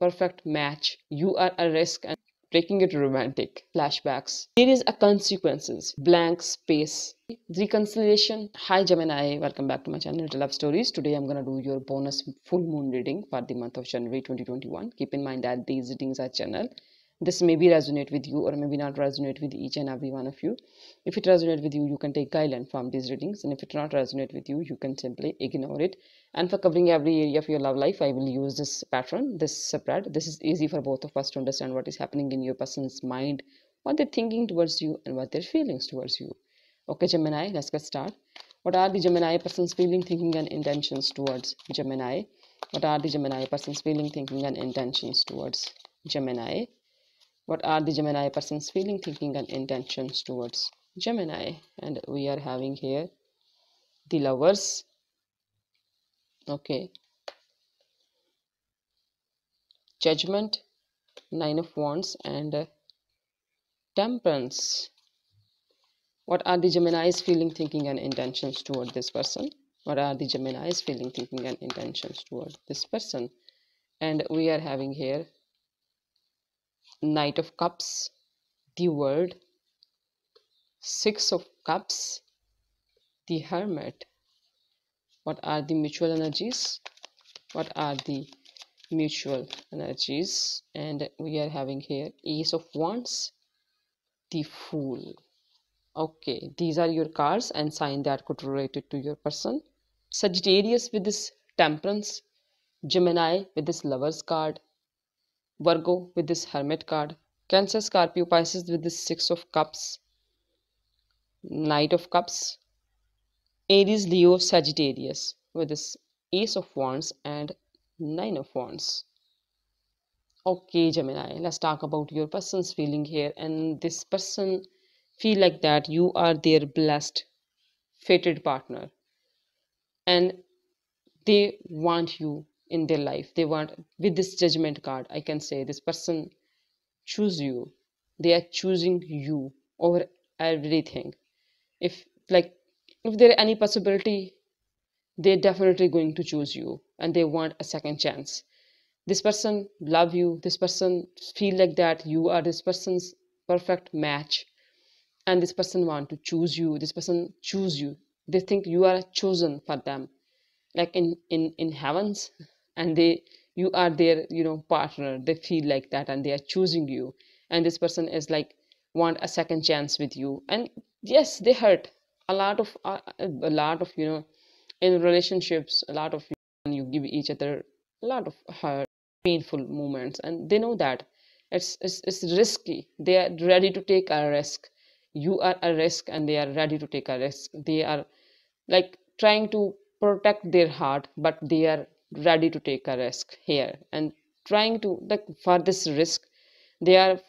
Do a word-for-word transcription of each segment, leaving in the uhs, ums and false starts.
perfect match. You are a risk and breaking it romantic. Flashbacks. There is a consequences. Blank space. Reconciliation. Hi Gemini, welcome back to my channel Little Love Stories. Today I'm gonna do your bonus full moon reading for the month of January twenty twenty-one. Keep in mind that these readings are channel. This maybe resonate with you or maybe not resonate with each and every one of you. If it resonates with you, you can take guidance from these readings, and if it not resonate with you, you can simply ignore it. And for covering every area of your love life, I will use this pattern, this spread. This is easy for both of us to understand what is happening in your person's mind, what they're thinking towards you, and what their feelings towards you. Okay, Gemini, let's get started. What are the Gemini person's feeling, thinking, and intentions towards Gemini? What are the Gemini person's feeling, thinking, and intentions towards Gemini? What are the Gemini person's feeling, thinking, and intentions towards Gemini? And we are having here the Lovers. Okay. Judgment, Nine of Wands, and uh, Temperance. What are the Gemini's feeling, thinking, and intentions toward this person? What are the Gemini's feeling, thinking, and intentions toward this person? And we are having here Knight of Cups, the World, Six of Cups, the Hermit. What are the mutual energies? What are the mutual energies? And we are having here Ace of Wands, the Fool. Okay, these are your cards and sign that could relate it to your person. Sagittarius with this Temperance, Gemini with this Lovers card, Virgo with this Hermit card, Cancer, Scorpio, Pisces with this Six of Cups, Knight of Cups, Aries, Leo, Sagittarius with this Ace of Wands and Nine of Wands. Okay, Gemini, let's talk about your person's feeling here. And this person feel like that you are their blessed, fated partner, and they want you in their life. They want, with this Judgment card, I can say this person choose you. They are choosing you over everything. If like if there are any possibility, they're definitely going to choose you, and they want a second chance. This person love you. This person feel like that you are this person's perfect match, and this person want to choose you. This person choose you. They think you are chosen for them, like in in in heavens. And they, you are their, you know, partner. They feel like that, and they are choosing you. And this person is like want a second chance with you. And yes, they hurt a lot of uh, a lot of you know, in relationships, a lot of you, and you give each other a lot of hurt, painful moments. And they know that it's it's it's risky. They are ready to take a risk. You are a risk, and they are ready to take a risk. They are like trying to protect their heart, but they are ready to take a risk here, and trying to, like, for this risk they are,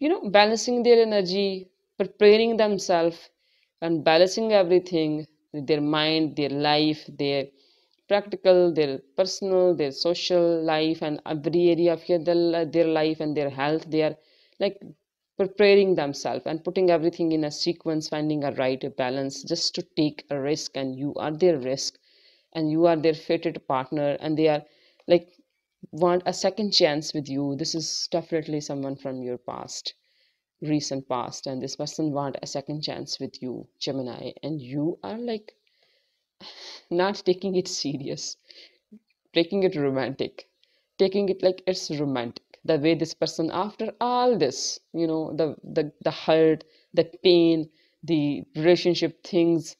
you know, balancing their energy, preparing themselves, and balancing everything, their mind, their life, their practical, their personal, their social life, and every area of their, their life and their health. They are like preparing themselves and putting everything in a sequence, finding a right balance just to take a risk. And you are their risk, and you are their fated partner, and they are like want a second chance with you. This is definitely someone from your past, recent past, and this person want a second chance with you, Gemini, and you are like not taking it serious, taking it romantic, taking it like it's romantic. The way this person, after all this, you know, the the, the hurt, the pain, the relationship things,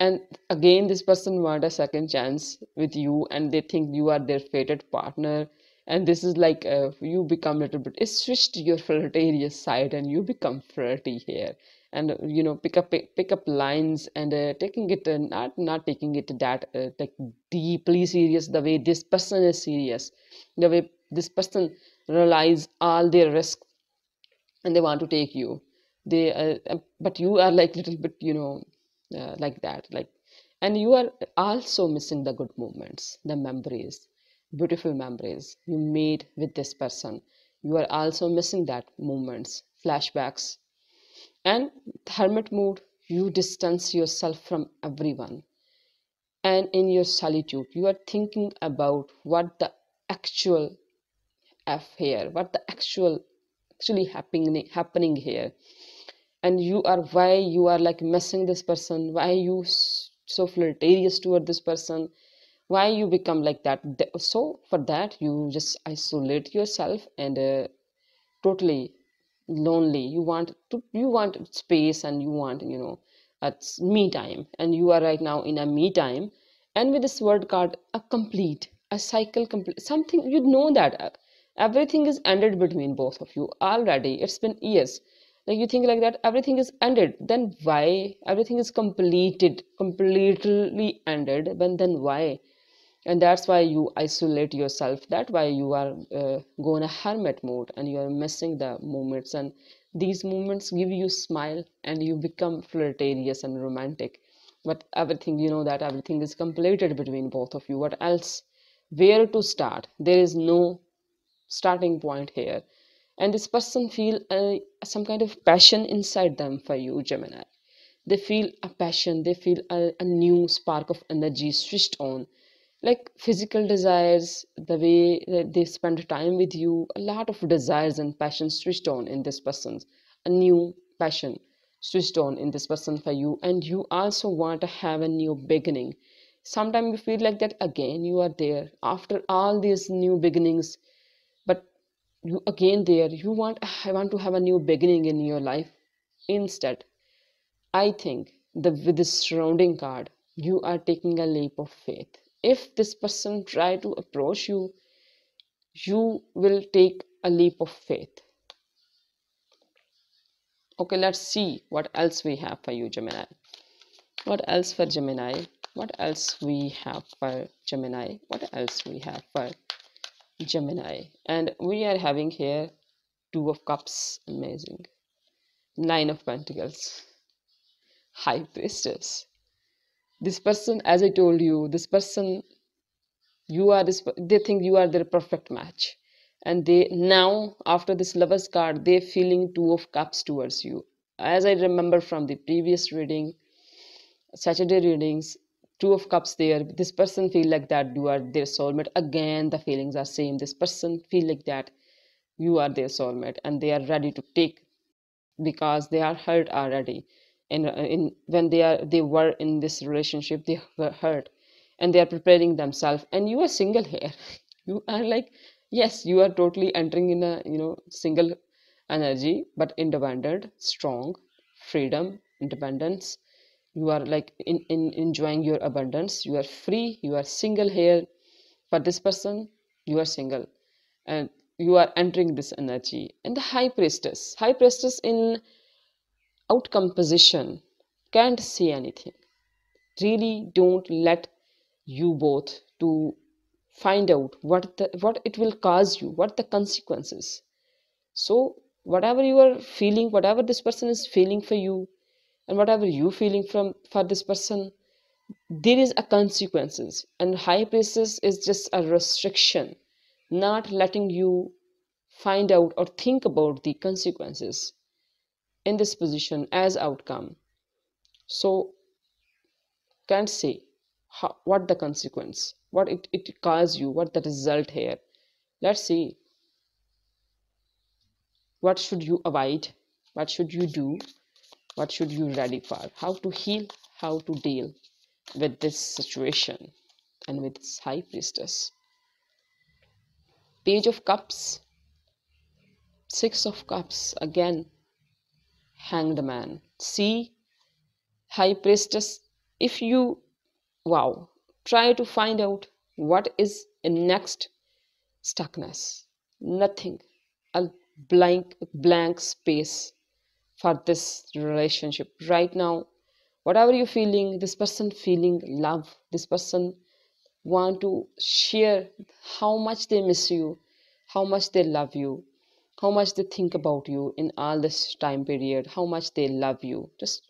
and again this person want a second chance with you, and they think you are their fated partner. And this is like uh, you become a little bit, it switched to your flirtatious side, and you become flirty here, and you know, pick up pick up lines, and uh, taking it uh, not not taking it that uh, like deeply serious. The way this person is serious, the way this person realize all their risks, and they want to take you. They uh, but you are like little bit, you know, Uh, like that, like, and you are also missing the good moments, the memories, beautiful memories you made with this person. You are also missing that moments, flashbacks, and hermit mood. You distance yourself from everyone, and in your solitude, you are thinking about what the actual F here, what the actual actually happening happening here. And you are, why you are like messing this person, why you so flirtatious toward this person, why you become like that. So for that you just isolate yourself and uh, totally lonely. You want to, you want space, and you want, you know, it's me time, and you are right now in a me time. And with this word card, a complete, a cycle complete, something, you know that everything is ended between both of you already. It's been years. Like you think like that, everything is ended. Then why? Everything is completed, completely ended. But then why? And that's why you isolate yourself. That's why you are uh, going a hermit mode, and you are missing the moments. And these moments give you smile, and you become flirtatious and romantic. But everything, you know that everything is completed between both of you. What else? Where to start? There is no starting point here. And this person feel uh, some kind of passion inside them for you, Gemini. They feel a passion. They feel a, a new spark of energy switched on. Like physical desires, the way that they spend time with you, a lot of desires and passion switched on in this person. A new passion switched on in this person for you. And you also want to have a new beginning. Sometimes you feel like that again. You are there after all these new beginnings. You again there, you want, I want to have a new beginning in your life. Instead, I think the with this surrounding card, you are taking a leap of faith. If this person try to approach you, you will take a leap of faith. Okay, let's see what else we have for you, Gemini. What else for Gemini? What else we have for Gemini? What else we have for Gemini? And we are having here Two of Cups, amazing, Nine of Pentacles, High Priestess. This person, as I told you, this person, you are this, they think you are their perfect match. And they now, after this Lover's card, they're feeling Two of Cups towards you. As I remember from the previous reading, Saturday readings, Two of Cups there, this person feel like that you are their soulmate. Again, the feelings are same. This person feel like that you are their soulmate, and they are ready to take, because they are hurt already. And in, in when they are they were in this relationship, they were hurt, and they are preparing themselves. And you are single here. You are like, yes, you are totally entering in a, you know, single energy, but independent, strong, freedom, independence. You are like in, in enjoying your abundance. You are free. You are single here. For this person, you are single, and you are entering this energy. And the High Priestess, High Priestess in outcome position, can't see anything. Really, don't let you both to find out what the what it will cause you, what the consequences. So whatever you are feeling, whatever this person is feeling for you, and whatever you feeling from for this person, there is a consequences. And High Priestess is just a restriction, not letting you find out or think about the consequences in this position as outcome. So can't say how, what the consequence, what it, it cause you, what the result here. Let's see what should you avoid, what should you do, what should you ready for, how to heal, how to deal with this situation and with this High Priestess. Page of Cups, Six of Cups, again, Hanged Man. See, High Priestess, if you, wow, try to find out what is in next stuckness. Nothing, a blank, blank space for this relationship right now. Whatever you're feeling, this person feeling love, this person want to share how much they miss you, how much they love you, how much they think about you in all this time period, how much they love you. Just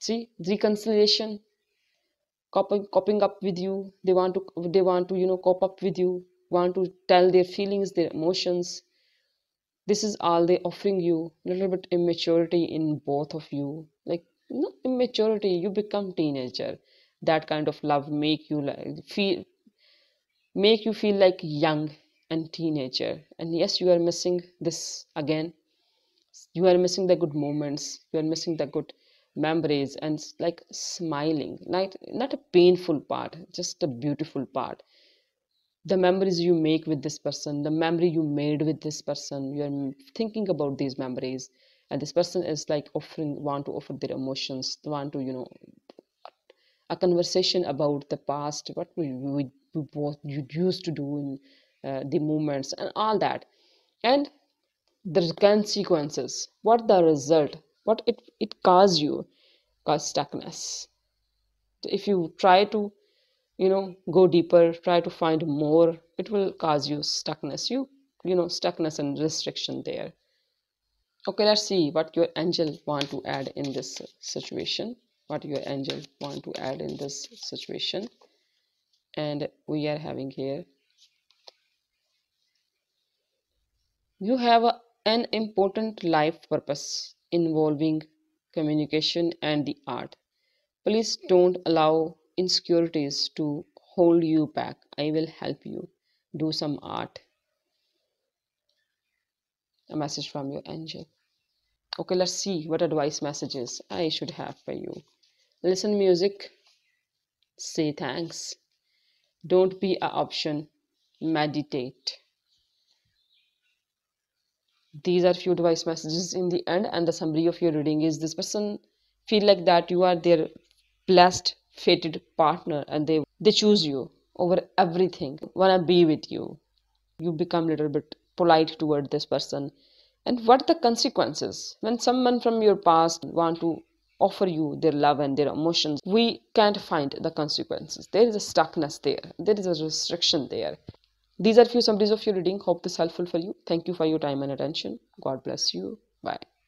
see, reconciliation, coping, coping up with you. They want to, they want to, you know, cope up with you, want to tell their feelings, their emotions. This is all they offering you. A little bit immaturity in both of you. Like, no immaturity, you become teenager. That kind of love make you like, feel, make you feel like young and teenager. And yes, you are missing this again. You are missing the good moments. You are missing the good memories and like smiling. Like, not a painful part, just a beautiful part. The memories you make with this person, the memory you made with this person, you are thinking about these memories. And this person is like offering, want to offer their emotions, want to, you know, a conversation about the past, what we, we, we both you used to do in uh, the moments and all that. And the consequences, what the result, what it, it caused you, cause stuckness. If you try to, you know, go deeper, try to find more, it will cause you stuckness, you, you know, stuckness and restriction there. Okay, let's see what your angel want to add in this situation. What your angel want to add in this situation. And we are having here. You have a, an important life purpose involving communication and the art. Please don't allow insecurities to hold you back. I will help you do some art. A message from your angel. Okay, let's see what advice messages I should have for you. Listen music, say thanks, don't be an option, meditate. These are few advice messages in the end, and the summary of your reading is this person feel like that you are their blessed, fated partner, and they they choose you over everything, wanna be with you. You become a little bit polite toward this person. And what the consequences when someone from your past want to offer you their love and their emotions? We can't find the consequences. There is a stuckness there. There is a restriction there. These are few summaries of your reading. Hope this is helpful for you. Thank you for your time and attention. God bless you. Bye.